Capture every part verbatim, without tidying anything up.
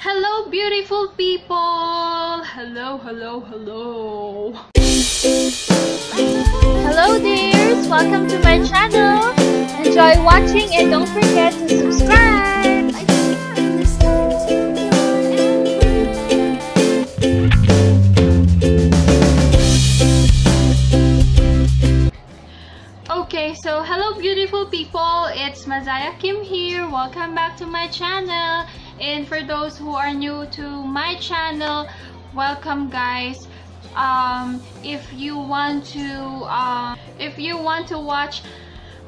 Hello, beautiful people! Hello, hello, hello! Hello, dears! Welcome to my channel! Enjoy watching and don't forget to subscribe! Okay, so hello, beautiful people! It's Mazaya Kim here. Welcome back to my channel. And for those who are new to my channel, welcome guys. Um, if you want to, uh, if you want to watch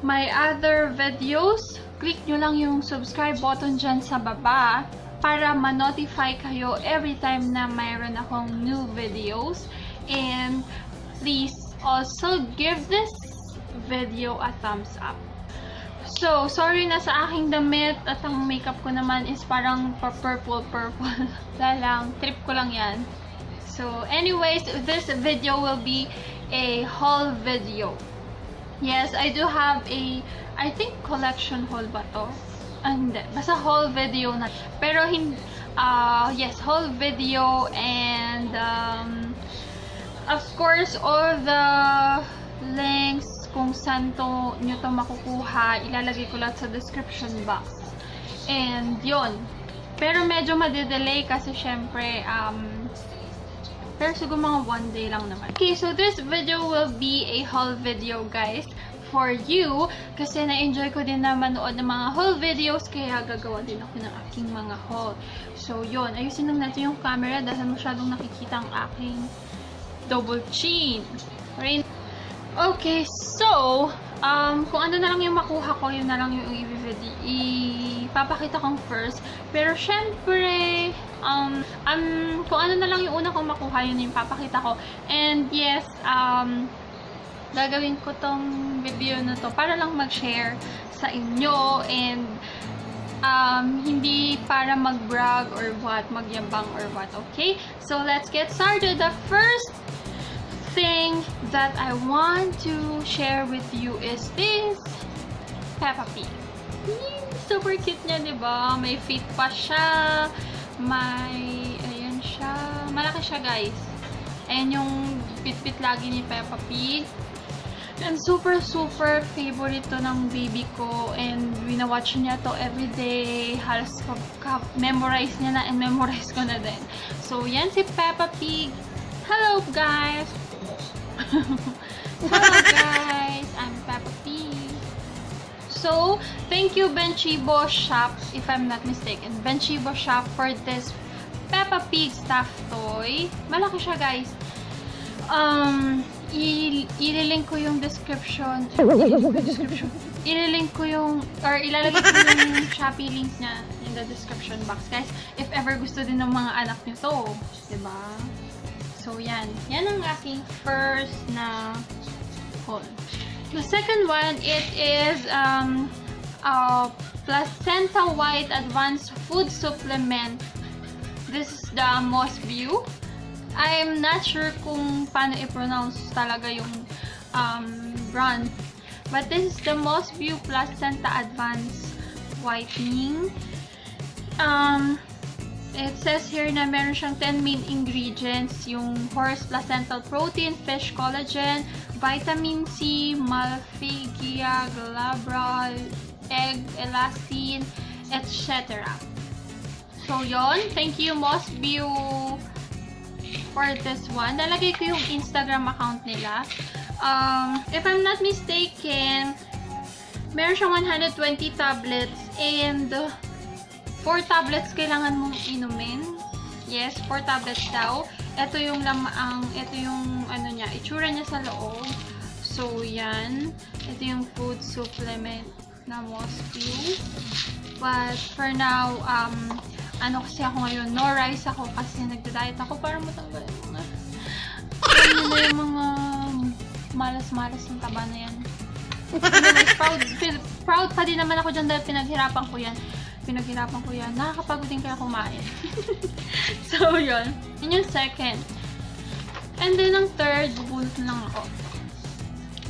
my other videos, click nyo lang yung subscribe button dyan sa baba para ma-notify kayo every time na mayroon akong new videos. And please also give this video a thumbs up. So, sorry na sa aking damit at ang makeup ko naman is parang purple-purple. Lalang, trip ko lang yan. So, anyways, this video will be a haul video. Yes, I do have a, I think collection haul ba to? Ah, hindi. Basta haul video na. Pero, hindi, uh, yes, haul video and um, of course, all the links kung saan to nyo to makukuha, ilalagay ko lahat sa description box. And yon. Pero medyo madedelay kasi syempre, um, pero siguro mga one day lang naman. Okay, so this video will be a haul video guys for you. Kasi na-enjoy ko din na manood ng mga haul videos, kaya gagawa din ako ng aking mga haul. So yon, ayusin lang natin yung camera dahil masyadong nakikita ang aking double chin. Right? Okay, so, um, kung ano na lang yung makuha ko, yun na lang yung ipapakita kong first. Pero, syempre, um, um, kung ano na lang yung una kong makuha, yun yung papakita ko. And, yes, um, gagawin ko tong video na to para lang mag-share sa inyo. And, um, hindi para mag-brag or what, magyabang or what, okay? So, let's get started. The first thing that I want to share with you is this Peppa Pig. Super cute niya, di ba? May feet pa siya. May, ayan siya. Malaki siya, guys. Ayan yung bit-bit lagi ni Peppa Pig. And super, super favorite to ng baby ko. And binawatch niya to every day. Halos memorize niya na and memorize ko na din. So, yan si Peppa Pig. Hello, guys! Hello guys, I'm Peppa Pig. So, thank you Benchibo Shop, if I'm not mistaken, Benchibo Shop for this Peppa Pig stuffed toy. Malaki siya guys. Um, ililink ko yung description. description. Ililink ko yung, or ilalagay ko yung Shopee link niya in the description box guys. If ever gusto din ng mga anak niyo to, diba? So, yan. Yan ang aking first na haul. The second one, it is um, uh, Placenta White Advanced Food Supplement. This is the Mossview. I'm not sure kung paano i-pronounce talaga yung um, brand. But this is the Mossview Placenta Advanced Whitening. Um... It says here na meron siyang ten main ingredients, yung horse placental protein, fish collagen, vitamin C, malpighiae, glabra, egg, elastin, et cetera. So yon, thank you Mossview for this one. Nalagay ko yung Instagram account nila. Um, if I'm not mistaken, meron siyang one hundred twenty tablets and four tablets kailangan mong inumin. Yes, four tablets daw. Ito yung lamaang, ito yung ano niya, itsura niya sa loob. So, yan. Ito yung food supplement na Mossview. But for now, um, ano kasi ako ngayon, no rice ako kasi nagda-diet ako para matanggal yung mga, ano na yung mga malas-malas ng taba na yan. Anyway, proud, proud pa din naman ako dyan dahil pinaghirapan ko yan. Pinaghirapan ko yan. Nakakapagod din kaya kumain. So, yun. Yun yung second. And then, ang third, bubunot lang ako.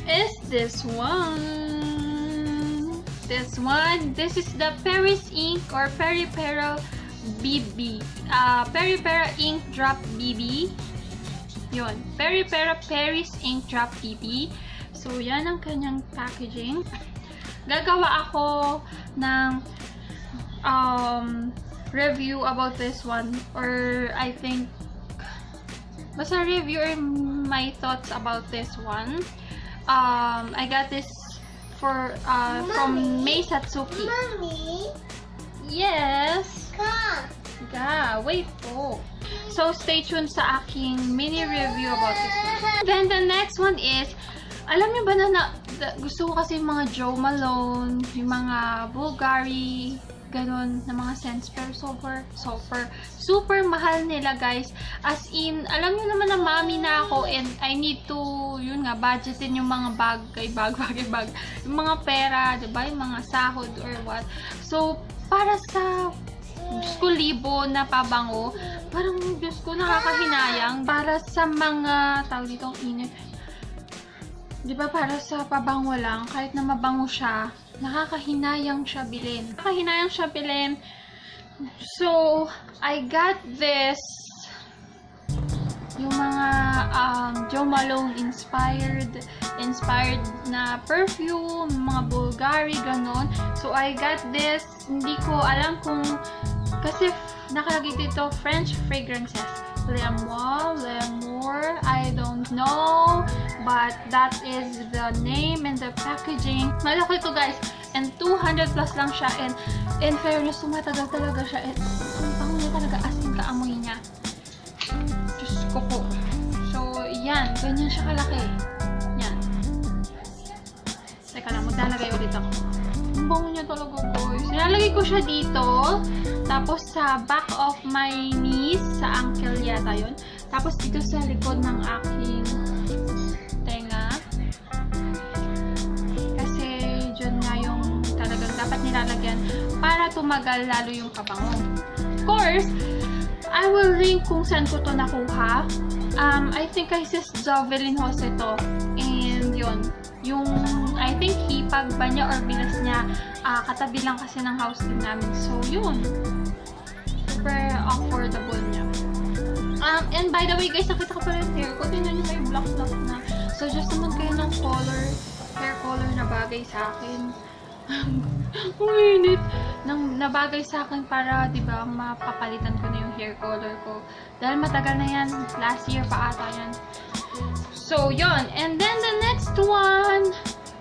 Is this one. This one. This is the Paris Ink or Peripera B B. Uh, Peripera Ink Drop B B. Yun. Peripera Paris Ink Drop B B. So, yan ang kanyang packaging. Gagawa ako ng um, review about this one. Or, I think, basta review or my thoughts about this one. Um, I got this for uh, from Mei Satsuki. Mommy? Yes? Ka? Ka. Wait po. So, stay tuned sa aking mini-review about this one. Then, the next one is, alam niyo ba na, na gusto ko kasi yung mga Joe Malone, yung mga Bulgari, ganun, na mga scents. Pero super, super, super mahal nila, guys. As in, alam niyo naman na mami na ako and I need to, yun nga, budgetin yung mga bag, kay bag, bag, bag, yung mga pera, diba? Yung mga sahod or what. So, para sa Diyos ko, libo na pabango, parang Diyos ko, nakakahinayang. Para sa mga, tawag dito, inip. Diba para sa pabango lang, kahit na mabango siya, nakakahinayang siya bilhin. Nakakahinayang siya bilhin. So, I got this, yung mga um, Joe Malone inspired, inspired na perfume, mga Bulgari, ganon. So, I got this, hindi ko alam kung, kasi nakalagay dito, French fragrances. L'amour, L'amour, I don't know, but that is the name and the packaging. Malaki to, guys, and two hundred plus lang siya, and in fairness, tumatagal talaga siya, and ang bango niya talaga, as in kaamoy niya. Diyos ko po. So, yan, ganyan siya kalaki. Yan. Teka lang, maglalagay ulit ako. Ang bango niya talaga, boys. Nilalagay ko siya dito, tapos sa back of my knees, sa ankle yata yun. Tapos dito sa likod ng aking tenga. Kasi dyan nga yung talagang dapat nilalagyan para tumagal lalo yung kabango. Of course, I will link kung saan ko to nakuha. Um, I think I says Jovelin Jose to. And yun, yung I think hipag ba niya or binas niya, uh, katabi lang kasi ng house din namin. So, yun. Super affordable niya. Um, and by the way, guys, nakita ko pala yung hair ko. Tingnan niyo, may black-black na. So, just naman kayo ng color, hair color na bagay sa akin. Uminit! Nang nabagay sa akin para, di ba, mapapalitan ko na yung hair color ko. Dahil matagal na yan. Last year pa ata yan. So, yun. And then, the next one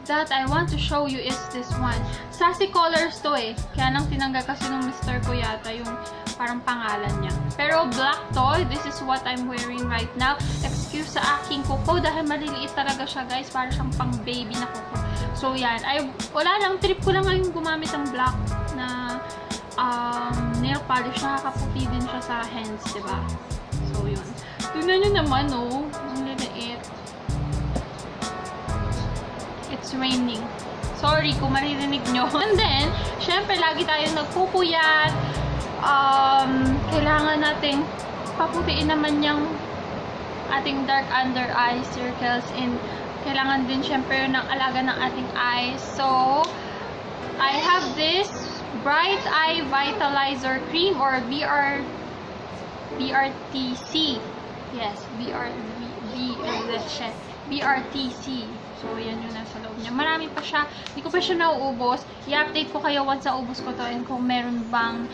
that I want to show you is this one. Sassy colors to eh. Kaya nang tinanggal kasi nung mister ko yata yung parang pangalan niya. Pero black to. This is what I'm wearing right now. Excuse sa aking kuko dahil maliliit talaga siya, guys. Para siyang pang baby na kuko. So yan. Ay, wala lang. Trip ko lang ngayon gumamit ng black na um, nail polish. Nakakaputi din siya sa hands, diba? So yun. Tignan nyo naman, oh. Ang liliit. It's raining. Sorry kung maririnig nyo. And then, syempre, lagi tayo nagpupuyat. Um, kailangan natin paputiin naman yung ating dark under eye circles. And kailangan din, syempre, ng alaga ng ating eyes. So, I have this Bright Eye Vitalizer Cream or B R T C. Yes, B R T C. So, yan yun nasa loob niya. Marami pa siya. Hindi ko pa siya nauubos. I-update ko kayo once naubos ko to and kung meron bang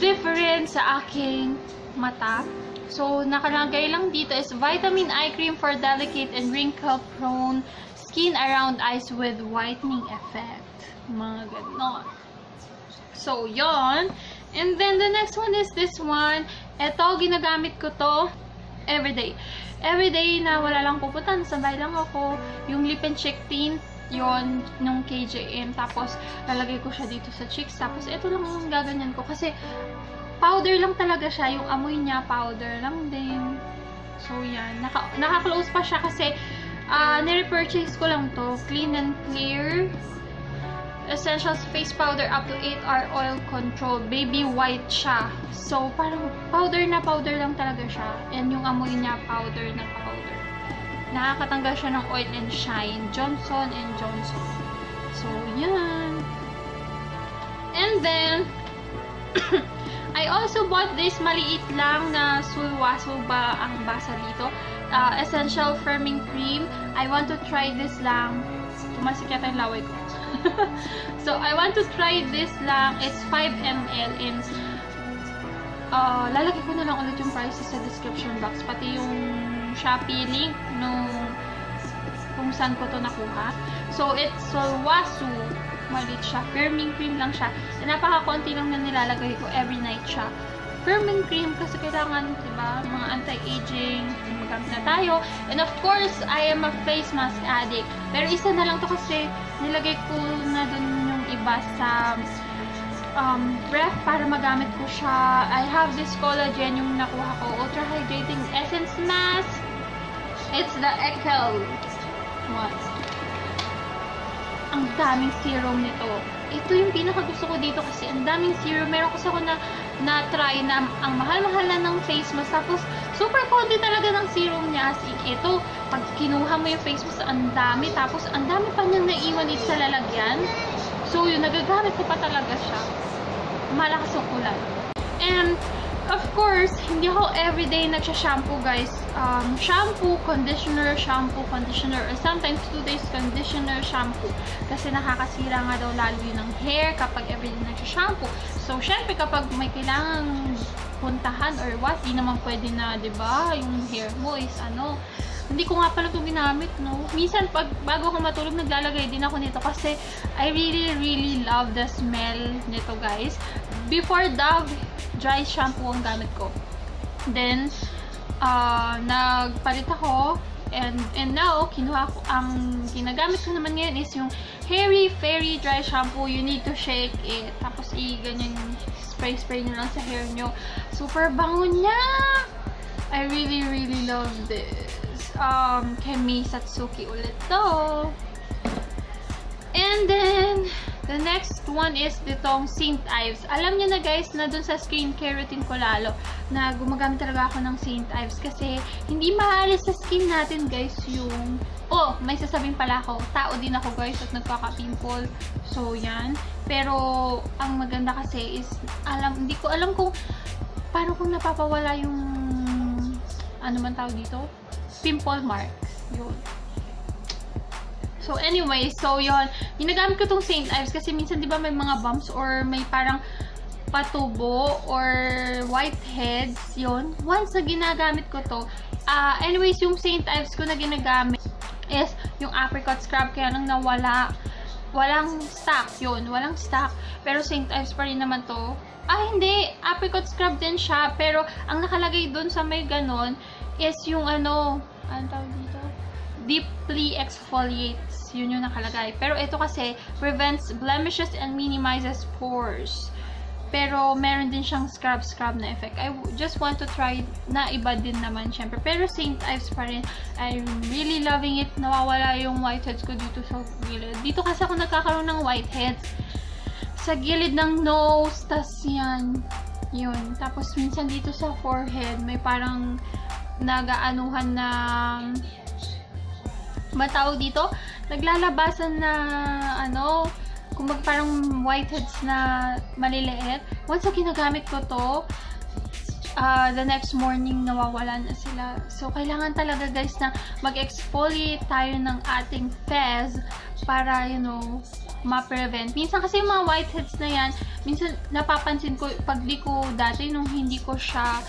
different sa aking mata. So, nakalagay lang dito is Vitamin Eye Cream for Delicate and Wrinkle-Prone Skin Around Eyes with Whitening Effect. Mga ganon. So, yon. And then, the next one is this one. Ito, ginagamit ko to everyday. Everyday na wala lang puputan, sabay lang ako, yung lip and cheek tint, yon nung K J M, tapos lalagay ko siya dito sa cheeks, tapos ito lang yung gaganyan ko, kasi powder lang talaga siya, yung amoy niya, powder lang din. So yan, Naka, naka-close pa siya kasi uh, nire-purchase ko lang to, Clean and Clear, Essentials Face Powder up to eight hour Oil Control, baby white siya. So, parang powder na powder lang talaga siya. And yung amoy niya, powder na powder. Nakakatanggal siya ng oil and shine. Johnson and Johnson. So, yan. And then, I also bought this maliit lang na sulwaso ba ang basa dito. Uh, essential firming cream. I want to try this lang. Tumasik yata yung laway ko. So, I want to try this lang. It's five milliliters in... Uh, lalagay ko na lang ulit yung prices sa description box. Pati yung Shopee link nung kung saan ko to nakuha. So, it's Solwasu. Malit siya. Firming cream lang siya. Napaka-konti lang na nilalagay ko. Every night siya. Firming cream kasi kailangan, diba? Mga anti-aging. Magamit na tayo. And of course, I am a face mask addict. Pero isa na lang to kasi nilagay ko na dun yung iba sa um, ref para magamit ko siya. I have this collagen yung nakuha ko. Ultra Hydrating Essence Mask. It's the Ekel one. Ang daming serum nito. Ito yung pinakagusto ko dito kasi ang daming serum. Meron kasi ako na, na try na ang mahal-mahal na ng face mask. Tapos, super konti talaga ng serum niya. As in, ito, pag kinuha mo yung face mask, ang dami. Tapos, ang dami pa niyang naiwan ito sa lalagyan. So, yun, nagagamit ko pa talaga siya. Malakas ang kulay. And, of course, hindi ako everyday nagsha-shampoo, guys. Um, shampoo, conditioner, shampoo, conditioner. Or sometimes, two days conditioner, shampoo. Kasi nakakasira nga daw lalo yun ng hair kapag everyday nagsha-shampoo. So, syempre, kapag may kailangang puntahan or what, di naman pwede na, diba? Yung hair mo is ano... Hindi ko nga pala ito ginamit, no? Minsan, pag, bago ako matulog, naglalagay din ako nito kasi I really, really love the smell nito, guys. Before Dove, dry shampoo ang gamit ko. Then, uh, nagpalit ako. And, and now, kinuha ko, ang ginagamit ko naman ngayon is yung Hair Fairy dry shampoo. You need to shake it. Tapos, i-ganyan spray-spray nyo lang sa hair nyo. Super bango niya! I really, really love this. Um, kay Mei Satsuki ulit to. And then, the next one is ditong Saint Ives. Alam niyo na guys, na dun sa skincare routine ko lalo, na gumagamit talaga ako ng Saint Ives. Kasi, hindi maalis sa skin natin guys yung... Oh, may sasabihin pala ako. Tao din ako guys at nagkaka-pimple. So, yan. Pero, ang maganda kasi is, alam, hindi ko alam kung paano kung napapawala yung... Ano man tawag dito? Pimple marks. Yun. So, anyway. So, yun. Ginagamit ko tong Saint Ives kasi minsan, di ba, may mga bumps or may parang patubo or whiteheads. Yun. Once na ginagamit ko to, uh, anyways, yung Saint Ives ko na ginagamit is yung apricot scrub. Kaya nang nawala. Walang stock. Yun. Walang stock. Pero Saint Ives pa rin naman to. Ah, hindi. Apricot scrub din siya. Pero, ang nakalagay dun sa may ganon is yung ano, ano tawag dito? Deeply exfoliates. Yun yung nakalagay. Pero ito kasi, prevents blemishes and minimizes pores. Pero, meron din siyang scrub-scrub na effect. I just want to try na iba din naman, syempre. Pero, Saint Ives pa rin. I'm really loving it. Nawawala yung whiteheads ko dito sa gilid. Dito kasi ako nagkakaroon ng whiteheads. Sa gilid ng nose, tas yan. Yun. Tapos, minsan dito sa forehead, may parang nagaanuhan na matawag dito, naglalabasan na ano, kumbaga parang whiteheads na maliliit. Once na ginagamit ko to, uh, the next morning nawawala na sila. So, kailangan talaga guys na mag-exfoliate tayo ng ating face para, you know, ma-prevent. Minsan kasi yung mga whiteheads na yan, minsan napapansin ko pag di ko dati nung hindi ko siya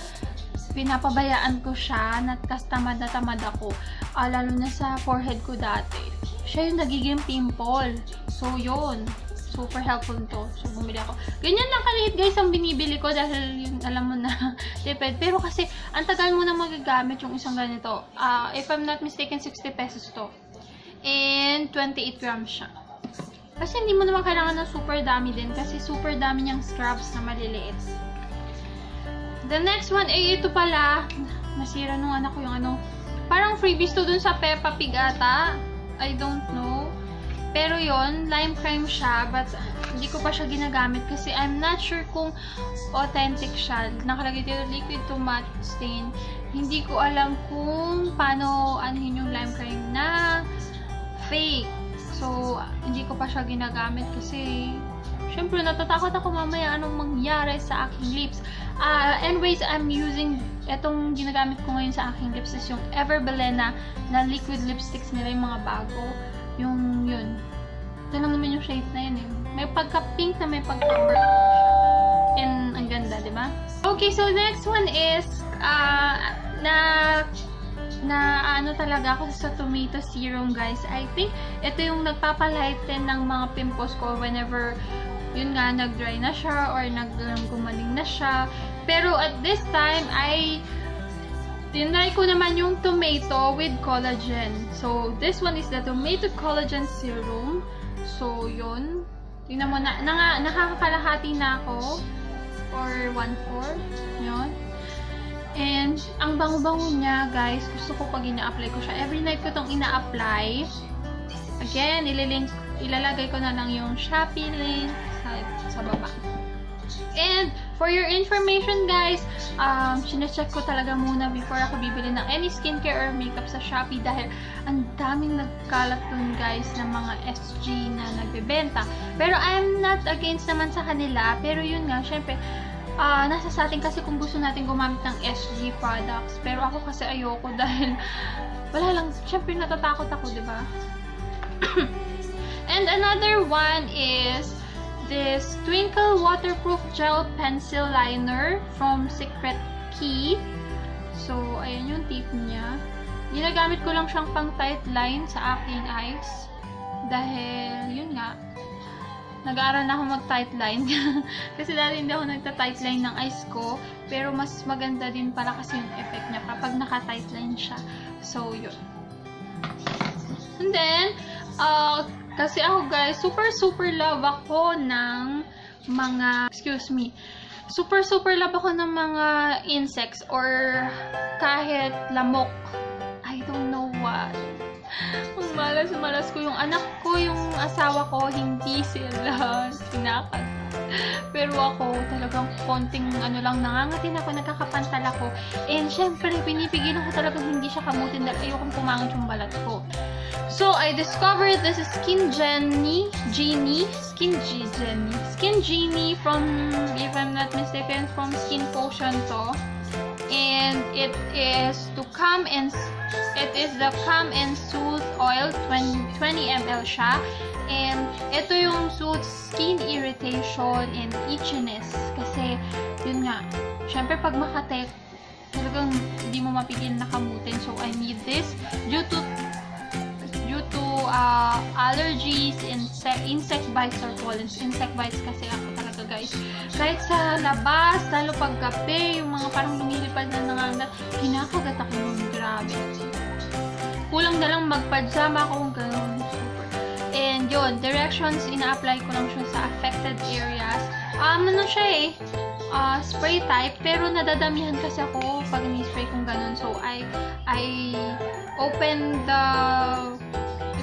pinapabayaan ko siya, nagkastamad na tamad ako. Ah, lalo na sa forehead ko dati. Siya yung nagiging pimple. So, yun. Super helpful to. So, bumili ako. Ganyan lang kaliit guys ang binibili ko dahil yun, alam mo na, tipid. Pero kasi, ang tagal mo na magagamit yung isang ganito. Uh, if I'm not mistaken, sixty pesos to. And, twenty-eight grams siya. Kasi hindi mo naman kailangan ng super dami din kasi super dami niyang scrubs na maliliit. The next one, eh, ito pala. Nasira nung anak ko yung ano. Parang freebies to dun sa Peppa Pig ata. I don't know. Pero yon, lime crime siya. But hindi ko pa siya ginagamit kasi I'm not sure kung authentic siya. Nakalagay dito liquid to matte stain. Hindi ko alam kung paano anuhin yung lime crime na fake. So, hindi ko pa siya ginagamit kasi Siyempre, natatakot ako mamaya anong mangyari sa aking lips. Uh, anyways, I'm using, itong ginagamit ko ngayon sa aking lips is yung Everbelena na liquid lipsticks nila, yung mga bago. Yung, yun. Ito lang naman yung shade na yun eh. May pagka-pink na may pagka-brown siya. And, ang ganda, di ba? Okay, so next one is, uh, na... na ano talaga ako sa tomato serum, guys. I think ito yung nagpapalighten ng mga pimples ko whenever yun nga nag-dry na siya or nag-dry gumaling na siya. Pero at this time I tinry ko naman yung tomato with collagen. So this one is the tomato collagen serum. So yun. Tingnan mo na, na nakakalahati na ako or one fourth. Yun. And, ang bango-bango niya, guys. Gusto ko pag ina-apply ko siya. Every night ko itong ina-apply. Again, ililink, ilalagay ko na lang yung Shopee link sa, sa baba. And, for your information, guys, um, sinecheck ko talaga muna before ako bibili ng any skincare or makeup sa Shopee dahil ang daming nagkalat dun, guys, ng mga S G na nagbebenta. Pero, I'm not against naman sa kanila. Pero, yun nga, syempre, Uh, nasa sa atin kasi kung gusto natin gumamit ng S G products. Pero ako kasi ayoko dahil wala lang. Siyempre natatakot ako, diba? And another one is this Twinkle Waterproof Gel Pencil Liner from Secret Key. So, ayan yung tip niya. Ginagamit ko lang siyang pang tight line sa aking eyes. Dahil, yun nga. Nag-aaral na ako mag-tight line. Kasi dahil hindi ako nagta-tight line ng eyes ko. Pero mas maganda din para kasi yung effect niya kapag naka-tight line siya. So, yun. And then, uh, kasi ako guys, super super love ako ng mga, excuse me, super super love ako ng mga insects or kahit lamok. I don't know what. Ang malas-malas ko yung anak ko, yung asawa ko, hindi sila sinakat. Pero ako, talagang konting ano lang, nangangatin ako, nakakapantal ako. And syempre, pinipigil ako talagang hindi siya kamutin dahil ayokong pumangat yung balat ko. So, I discovered this Skin Genie, Genie, Skin Genie, Skin Genie from, if I'm not mistaken, from Skin Potion to. And it is to calm and it is the Calm and Soothe Oil, twenty, twenty milliliters siya. And ito yung soothe skin irritation and itchiness. Kasi, yun nga, syempre pag makatek, talagang hindi mo mapigil na kamutin. So, I need this due to due to uh, allergies, insect, insect bites or pollens. Insect bites kasi ako talaga, guys. Kahit sa labas, lalo pag gabi, yung mga parang lumilipad na nangangat, kinakagat ako yung grabe. Kulang na lang magpadsama kung gano'n. Super. And yun, directions, ina-apply ko lang siya sa affected areas. Um, ano siya eh? Uh, spray type. Pero nadadamihan kasi ako pag ni-spray kong gano'n. So, I, I open the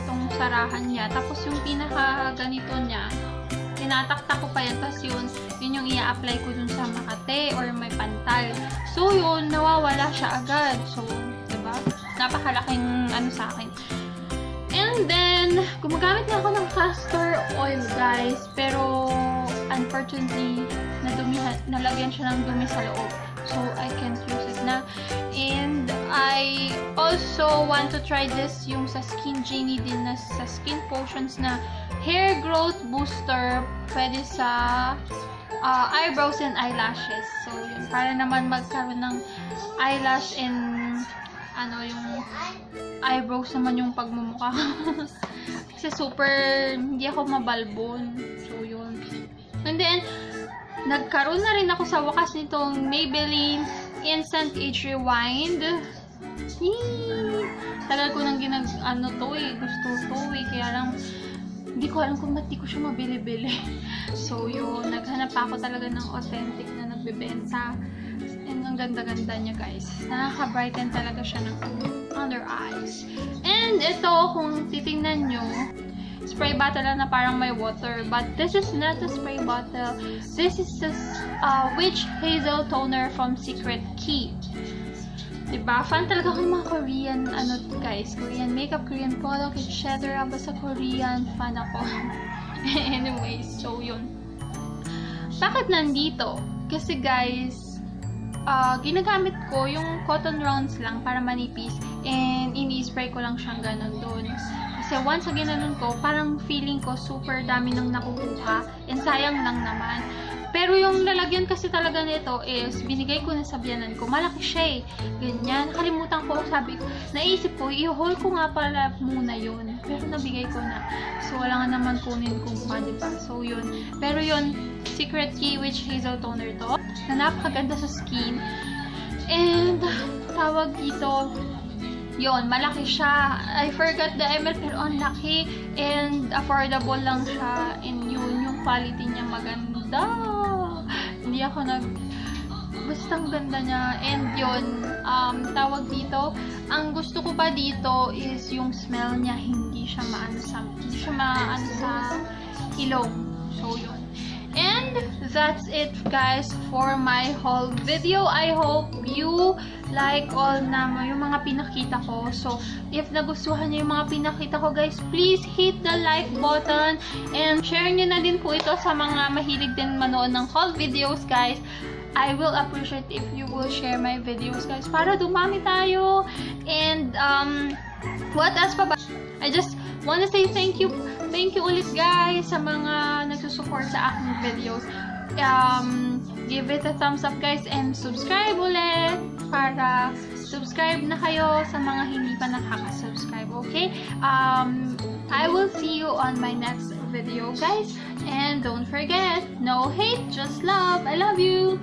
itong sarahan niya. Tapos yung pinaka ganito niya, tinatakta ko pa yan. Tapos yun, yun yung i-apply ko dun sa makate or may pantal. So, yun, nawawala siya agad. So, napakalaking ano sa akin. And then, gumagamit na ako ng castor oil, guys. Pero, unfortunately, nadumihan, nalagyan siya ng dumi sa loob. So, I can't use it na. And, I also want to try this yung sa Skin Genie din na sa Skin Potions na Hair Growth Booster. Pwede sa uh, eyebrows and eyelashes. So, yun. Para naman magkaroon ng eyelash and ano yung eyebrows naman yung pagmumukha. Kasi super hindi ako mabalbon. So yun. And then nagkaroon na rin ako sa wakas nitong Maybelline Instant Age Rewind. Yee! Tagal ko nang ginag ano to eh, gusto to eh, kaya lang hindi ko alam kung ba't di ko siya mabili-bili. So yun, naghanap ako talaga ng authentic na nagbebenta. And ang ganda-ganda niya, guys. Nakaka-brighten talaga siya ng under eyes. And ito, kung titingnan nyo, spray bottle lang na parang may water. But this is not a spray bottle. This is the uh, Witch Hazel Toner from Secret Key. Diba? Fan talaga ako ng mga Korean, ano guys, Korean makeup, Korean product, et cetera. Basta Korean, fan ako. Anyway, so yun. Bakit nandito? Kasi guys, uh, ginagamit ko yung cotton rounds lang para manipis and ini-spray ko lang siyang ganun doon. Kasi once na ginanon ko, parang feeling ko super dami nang nakukuha and sayang lang naman. Pero yung lalagyan kasi talaga nito is binigay ko na sa biyanan ko. Malaki siya eh. Ganyan. Nakalimutan ko. Sabi ko, naisip ko, i-hold ko nga pala muna yun. Pero nabigay ko na. So, wala nga naman kunin kung paano pa. So, yun. Pero yun, Secret Key Witch Hazel Toner to. Na napakaganda sa skin. And, tawag dito, yun, malaki siya. I forgot the M L, pero ang laki. And, affordable lang siya. And yun, yung quality niya maganda. Hindi ako nag... Bastang ganda niya. And yun, um, tawag dito. Ang gusto ko pa dito is yung smell niya. Hindi siya maano sa... Hindi siya maano sa ilong. So, yun. And that's it, guys, for my whole video. I hope you like all na yung mga pinakita ko. So, if nagustuhan niyo yung mga pinakita ko, guys, please hit the like button and share niyo na din po ito sa mga mahilig din manood ng haul videos, guys. I will appreciate if you will share my videos, guys, para dumami tayo. And, um, what else pa ba? I just wanna say thank you. Thank you ulit, guys, sa mga nagsusupport sa aking videos. Um, give it a thumbs up, guys, and subscribe ulit para subscribe na kayo sa mga hindi pa nakaka-subscribe, okay? Um, I will see you on my next video, guys. And don't forget, no hate, just love. I love you!